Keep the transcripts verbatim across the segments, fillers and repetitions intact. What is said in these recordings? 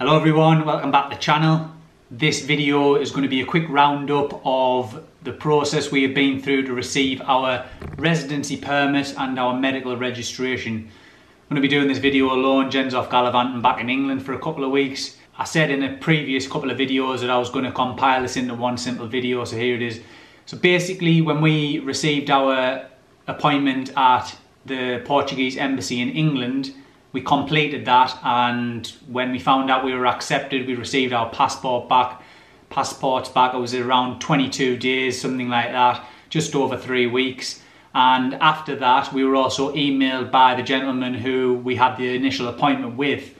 Hello everyone, welcome back to the channel. This video is going to be a quick roundup of the process we have been through to receive our residency permit and our medical registration. I'm going to be doing this video alone. Jen's off gallivanting back in England for a couple of weeks. I said in a previous couple of videos that I was going to compile this into one simple video, so here it is. So basically, when we received our appointment at the Portuguese Embassy in England, we completed that, and when we found out we were accepted, we received our passport back, passports back. It was around twenty-two days, something like that, just over three weeks. And after that, we were also emailed by the gentleman who we had the initial appointment with,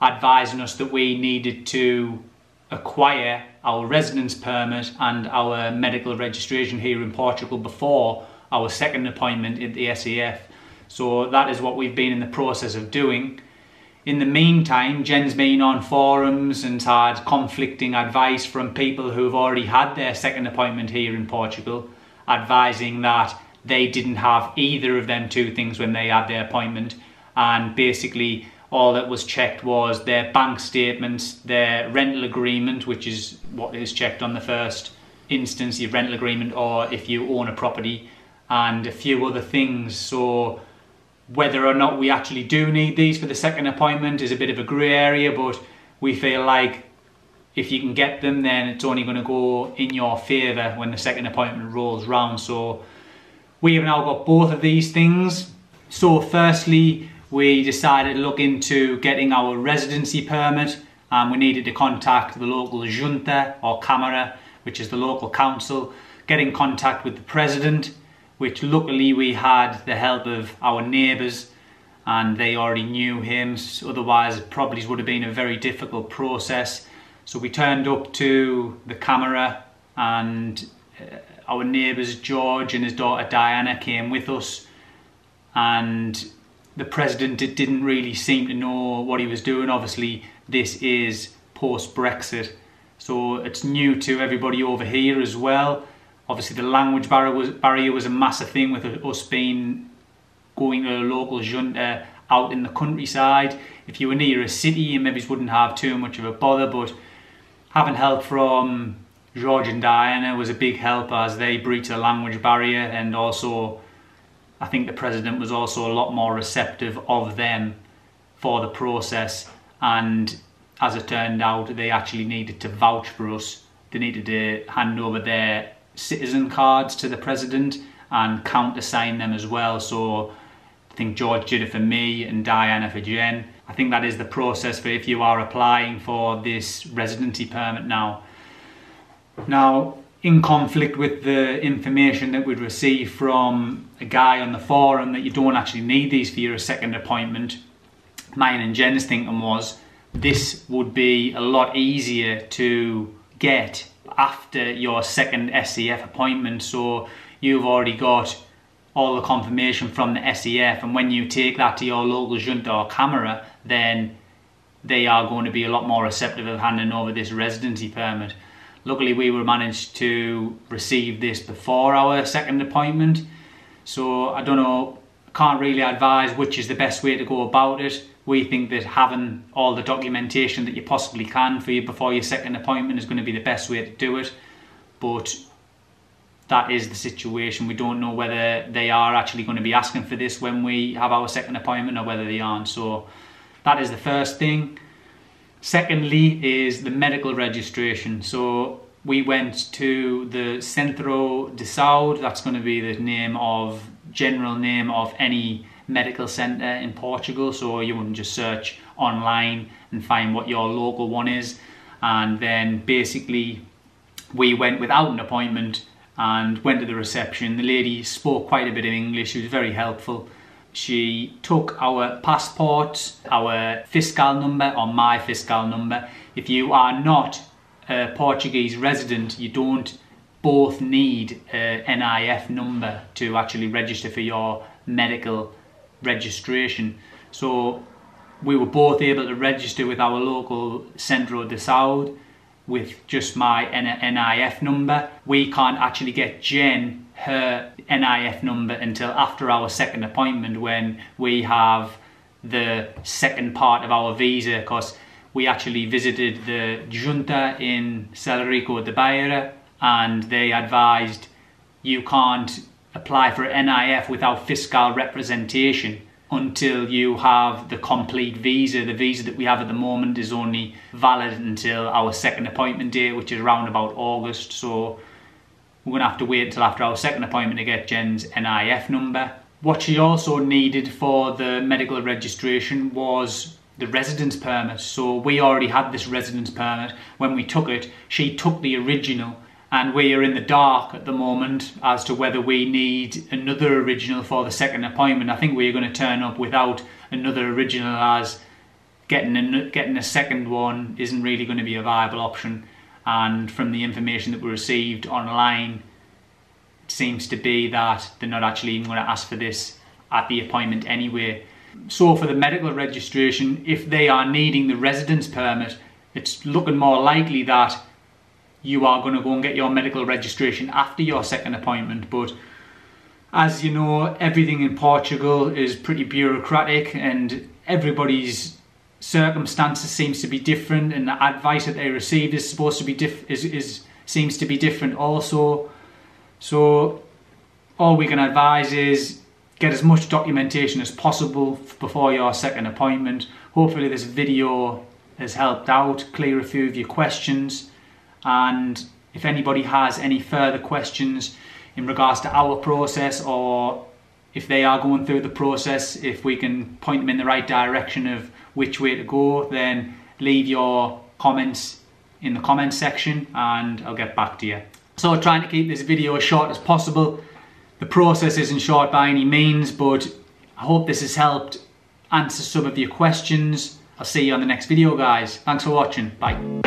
advising us that we needed to acquire our residence permit and our medical registration here in Portugal before our second appointment at the S E F. So that is what we've been in the process of doing. In the meantime, Jen's been on forums and had conflicting advice from people who've already had their second appointment here in Portugal, advising that they didn't have either of them two things when they had their appointment, and basically all that was checked was their bank statements, their rental agreement, which is what is checked on the first instance, your rental agreement, or if you own a property, and a few other things. So whether or not we actually do need these for the second appointment is a bit of a grey area, but we feel like if you can get them, then it's only going to go in your favour when the second appointment rolls round. So we have now got both of these things. So firstly, we decided to look into getting our residency permit, and we needed to contact the local junta or Camara, which is the local council, get in contact with the president, which luckily we had the help of our neighbours and they already knew him, so otherwise it probably would have been a very difficult process. So we turned up to the Camara, and our neighbours George and his daughter Diana came with us, and the president didn't really seem to know what he was doing. Obviously this is post-Brexit, so it's new to everybody over here as well. Obviously, the language barrier was, barrier was a massive thing with us being going to a local junta out in the countryside. If you were near a city, you maybe wouldn't have too much of a bother, but having help from George and Diana was a big help as they breached the language barrier, and also I think the president was also a lot more receptive of them for the process, and as it turned out, they actually needed to vouch for us. They needed to hand over their citizen cards to the president and countersign them as well. So I think George did it for me and Diana for Jen. I think that is the process for if you are applying for this residency permit now. Now, in conflict with the information that we'd received from a guy on the forum that you don't actually need these for your second appointment, mine and Jen's thinking was this would be a lot easier to get after your second S E F appointment. So you've already got all the confirmation from the S E F, and when you take that to your local junta or Camara, then they are going to be a lot more receptive of handing over this residency permit. Luckily we were managed to receive this before our second appointment, so I don't know, can't really advise which is the best way to go about it. We think that having all the documentation that you possibly can for you before your second appointment is going to be the best way to do it, but that is the situation. We don't know whether they are actually going to be asking for this when we have our second appointment or whether they aren't. So that is the first thing. Secondly is the medical registration. So we went to the Centro de Saúde, that's going to be the name of, general name of any medical centre in Portugal, so you wouldn't just search online and find what your local one is. And then basically we went without an appointment and went to the reception. The lady spoke quite a bit of English, she was very helpful. She took our passports, our fiscal number, or my fiscal number. If you are not a Portuguese resident, you don't both need a N I F number to actually register for your medical registration. So we were both able to register with our local Centro de Saúde with just my N I F number. We can't actually get Jen her N I F number until after our second appointment, when we have the second part of our visa, because we actually visited the junta in Celerico de Beira, and they advised you can't apply for N I F without fiscal representation until you have the complete visa. The visa that we have at the moment is only valid until our second appointment date, which is around about August. So we're going to have to wait until after our second appointment to get Jen's N I F number. What she also needed for the medical registration was the residence permit. So we already had this residence permit when we took it. She took the original, and we are in the dark at the moment as to whether we need another original for the second appointment. I think we're going to turn up without another original, as getting a, getting a second one isn't really going to be a viable option. And from the information that we received online, it seems to be that they're not actually even going to ask for this at the appointment anyway. So for the medical registration, if they are needing the residence permit, it's looking more likely that you are going to go and get your medical registration after your second appointment. But as you know, everything in Portugal is pretty bureaucratic, and everybody's circumstances seems to be different, and the advice that they receive is supposed to be diff is, is seems to be different also. So all we can advise is get as much documentation as possible before your second appointment. Hopefully this video has helped out clear a few of your questions, and if anybody has any further questions in regards to our process, or if they are going through the process, if we can point them in the right direction of which way to go, then leave your comments in the comment section and I'll get back to you. So trying to keep this video as short as possible. The process isn't short by any means, but I hope this has helped answer some of your questions. I'll see you on the next video, guys. Thanks for watching. Bye.